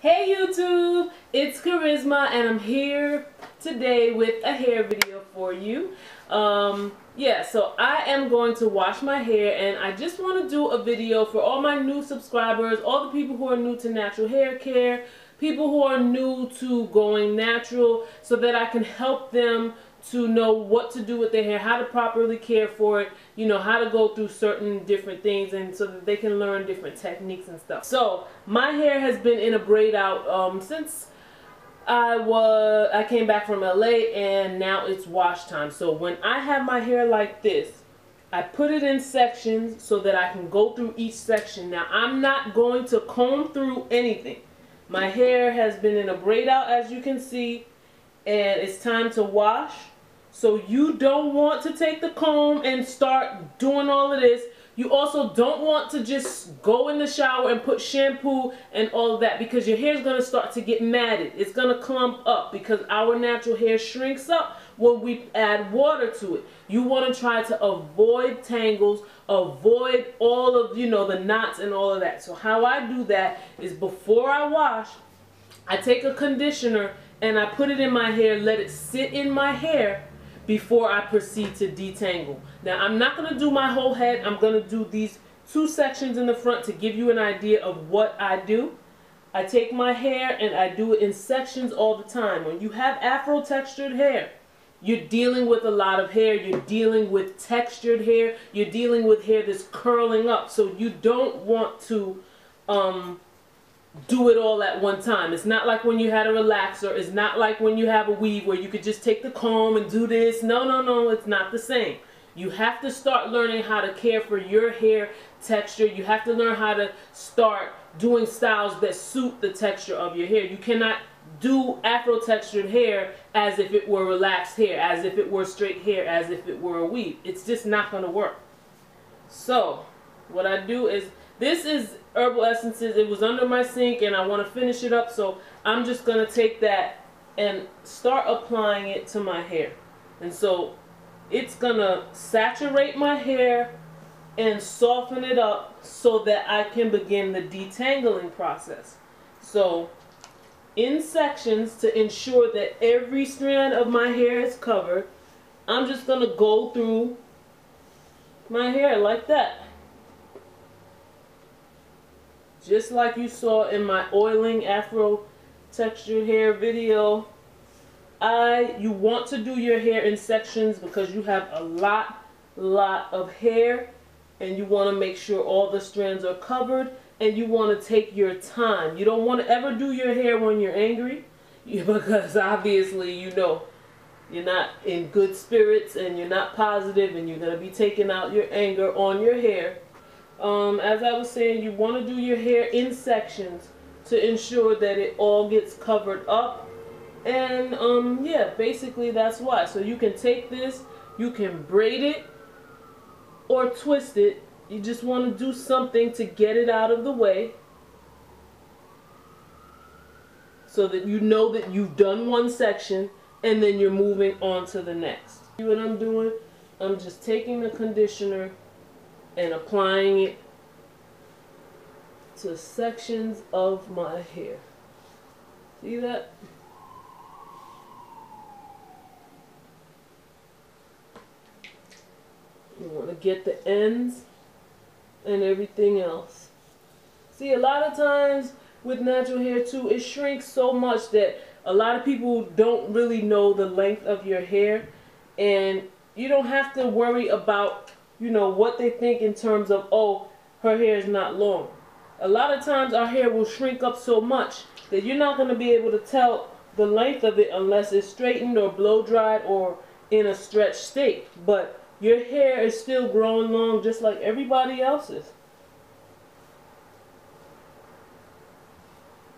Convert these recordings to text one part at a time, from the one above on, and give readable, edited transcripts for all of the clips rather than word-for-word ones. Hey YouTube, it's Kharyzma and I'm here today with a hair video for you. So I am going to wash my hair and I just want to do a video for all my new subscribers, all the people who are new to natural hair care, people who are new to going natural, so that I can help them to know what to do with their hair, how to properly care for it, you know, how to go through certain different things, and so that they can learn different techniques and stuff. So my hair has been in a braid out since I came back from LA, and now it's wash time. So when I have my hair like this, I put it in sections so that I can go through each section. Now I'm not going to comb through anything. My hair has been in a braid out, as you can see, and it's time to wash. So you don't want to take the comb and start doing all of this. You also don't want to just go in the shower and put shampoo and all of that, because your hair is going to start to get matted. It's going to clump up because our natural hair shrinks up when we add water to it. You want to try to avoid tangles, avoid all of, you know, the knots and all of that. So how I do that is, before I wash, I take a conditioner and I put it in my hair, let it sit in my hair before I proceed to detangle. Now I'm not going to do my whole head, I'm going to do these two sections in the front to give you an idea of what I do. I take my hair and I do it in sections all the time. When you have afro textured hair, you're dealing with a lot of hair, you're dealing with textured hair, you're dealing with hair that's curling up, so you don't want to do it all at one time. It's not like when you had a relaxer. It's not like when you have a weave where you could just take the comb and do this. No, no, no. It's not the same. You have to start learning how to care for your hair texture. You have to learn how to start doing styles that suit the texture of your hair. You cannot do afro textured hair as if it were relaxed hair, as if it were straight hair, as if it were a weave. It's just not going to work. So what I do is, this is Herbal Essences. It was under my sink and I want to finish it up, so I'm just going to take that and start applying it to my hair. And so it's going to saturate my hair and soften it up so that I can begin the detangling process. So in sections, to ensure that every strand of my hair is covered, I'm just going to go through my hair like that. Just like you saw in my oiling afro textured hair video, you want to do your hair in sections because you have a lot of hair, and you want to make sure all the strands are covered, and you want to take your time. You don't want to ever do your hair when you're angry, because obviously, you know, you're not in good spirits and you're not positive, and you're going to be taking out your anger on your hair. As I was saying, you want to do your hair in sections to ensure that it all gets covered up. And yeah, basically that's why. So you can take this, you can braid it or twist it. You just want to do something to get it out of the way, so that you know that you've done one section and then you're moving on to the next. See what I'm doing? I'm just taking the conditioner and applying it to sections of my hair. See that? You want to get the ends and everything else. See, a lot of times with natural hair too, it shrinks so much that a lot of people don't really know the length of your hair, and you don't have to worry about, you know, what they think in terms of, oh, her hair is not long. A lot of times our hair will shrink up so much that you're not going to be able to tell the length of it unless it's straightened or blow dried or in a stretched state. But your hair is still growing long just like everybody else's.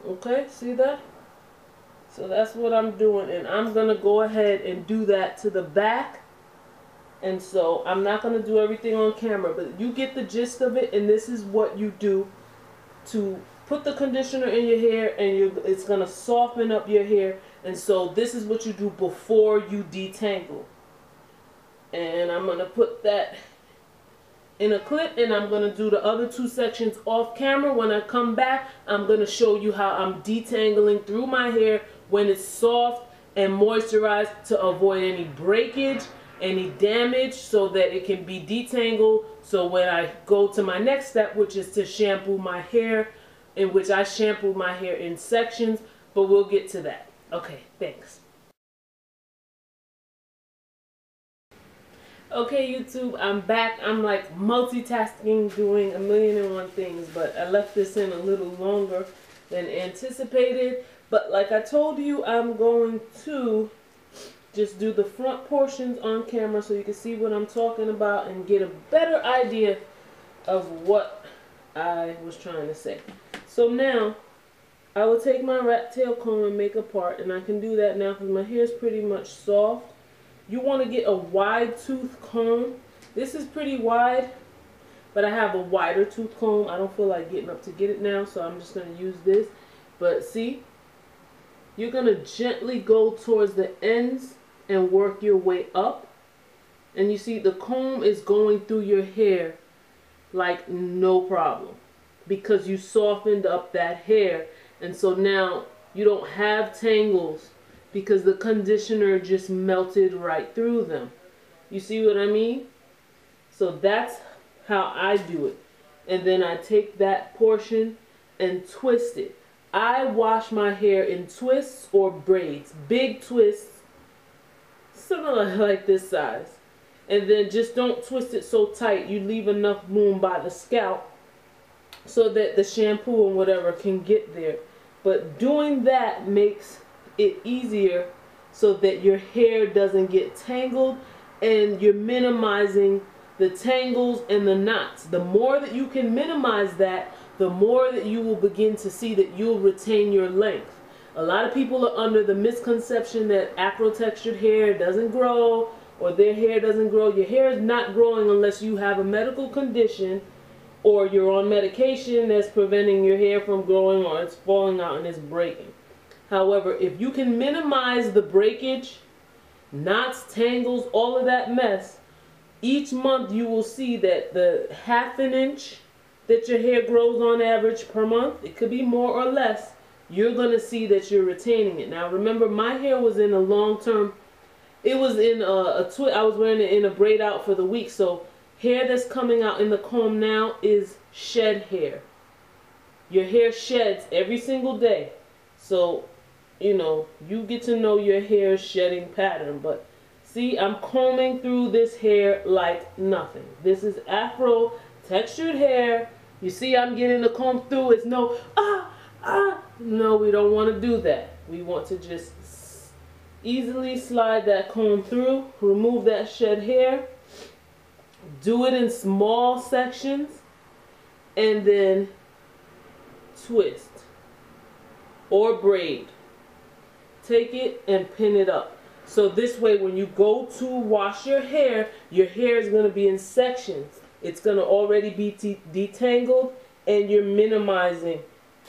Okay, see that? So that's what I'm doing, and I'm going to go ahead and do that to the back. And so I'm not going to do everything on camera, but you get the gist of it, and this is what you do to put the conditioner in your hair, and it's going to soften up your hair. And so this is what you do before you detangle. And I'm going to put that in a clip, and I'm going to do the other two sections off camera. When I come back, I'm going to show you how I'm detangling through my hair when it's soft and moisturized to avoid any breakage, any damage, so that it can be detangled. So when I go to my next step, which is to shampoo my hair, in which I shampoo my hair in sections, but we'll get to that. Okay, thanks. Okay, YouTube, I'm back. I'm like multitasking, doing a million and one things, but I left this in a little longer than anticipated. But like I told you, I'm going to just do the front portions on camera so you can see what I'm talking about and get a better idea of what I was trying to say. So now, I will take my rat tail comb and make a part, and I can do that now because my hair is pretty much soft. You want to get a wide tooth comb. This is pretty wide, but I have a wider tooth comb. I don't feel like getting up to get it now, so I'm just going to use this. But see, you're going to gently go towards the ends and work your way up. And you see the comb is going through your hair like no problem because you softened up that hair. And so now you don't have tangles because the conditioner just melted right through them. You see what I mean? So that's how I do it. And then I take that portion and twist it. I wash my hair in twists or braids, big twists, similar like this size. And then just don't twist it so tight. You leave enough room by the scalp so that the shampoo and whatever can get there. But doing that makes it easier so that your hair doesn't get tangled and you're minimizing the tangles and the knots. The more that you can minimize that, the more that you will begin to see that you'll retain your length. A lot of people are under the misconception that afro-textured hair doesn't grow or their hair doesn't grow. Your hair is not growing unless you have a medical condition or you're on medication that's preventing your hair from growing or it's falling out and it's breaking. However, if you can minimize the breakage, knots, tangles, all of that mess, each month you will see that the ½ an inch that your hair grows on average per month, it could be more or less, you're going to see that you're retaining it. Now remember, my hair was in a long-term, it was in a twist, I was wearing it in a braid out for the week, so hair that's coming out in the comb now is shed hair. Your hair sheds every single day, so you know, you get to know your hair shedding pattern. But see, I'm combing through this hair like nothing. This is afro textured hair. You see, I'm getting the comb through. It's no, no, we don't want to do that. We want to just easily slide that comb through, remove that shed hair, do it in small sections, and then twist or braid. Take it and pin it up. So this way, when you go to wash your hair is going to be in sections. It's going to already be detangled, and you're minimizing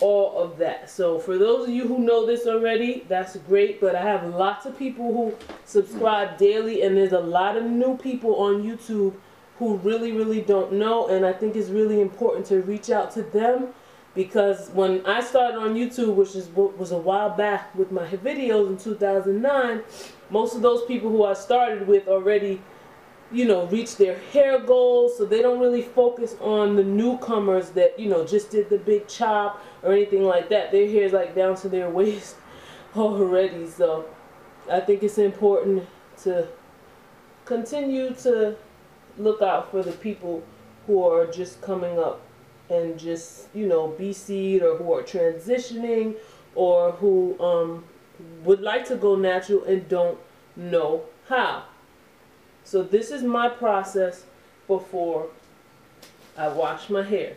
all of that. So for those of you who know this already, that's great, but I have lots of people who subscribe daily, and there's a lot of new people on YouTube who really don't know, and I think it's really important to reach out to them, because when I started on YouTube, which is what was a while back with my videos in 2009, most of those people who I started with already, you know, reach their hair goals, so they don't really focus on the newcomers that, you know, just did the big chop or anything like that. Their hair is like down to their waist already. So I think it's important to continue to look out for the people who are just coming up and just, you know, BC'd, or who are transitioning, or who would like to go natural and don't know how. So this is my process before I wash my hair.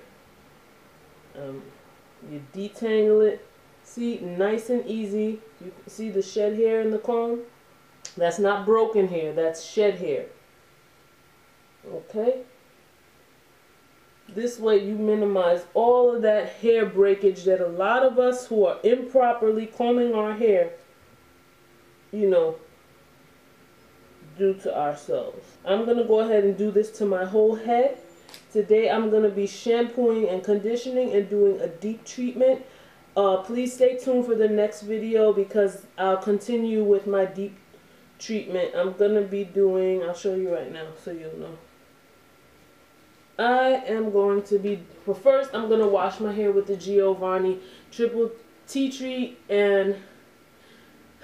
You detangle it. See, nice and easy. You can see the shed hair in the comb. That's not broken hair. That's shed hair. Okay? This way you minimize all of that hair breakage that a lot of us who are improperly combing our hair, you know, do to ourselves. I'm going to go ahead and do this to my whole head Today I'm going to be shampooing and conditioning and doing a deep treatment. Please stay tuned for the next video because I'll continue with my deep treatment. I'm going to be doing, I'll show you right now so you'll know. I am going to be, well, first I'm going to wash my hair with the Giovanni Triple Tea Tree and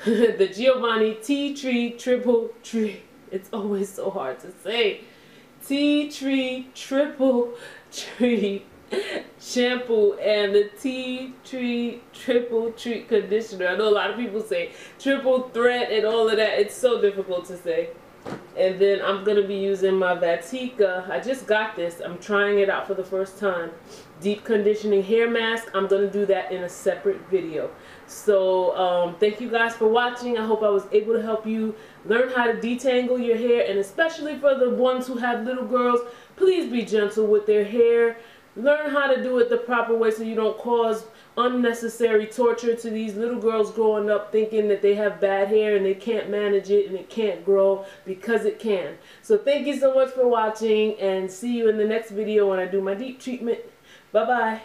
the Giovanni Tea Tree Triple Treat. It's always so hard to say. Tea Tree Triple Treat shampoo and the Tea Tree Triple Treat conditioner. I know a lot of people say triple threat and all of that. It's so difficult to say. And then I'm going to be using my Vatika. I just got this. I'm trying it out for the first time. Deep conditioning hair mask. I'm going to do that in a separate video. So thank you guys for watching. I hope I was able to help you learn how to detangle your hair. And especially for the ones who have little girls, please be gentle with their hair. Learn how to do it the proper way so you don't cause unnecessary torture to these little girls growing up thinking that they have bad hair and they can't manage it and it can't grow, because it can. So thank you so much for watching and see you in the next video when I do my deep treatment. Bye-bye.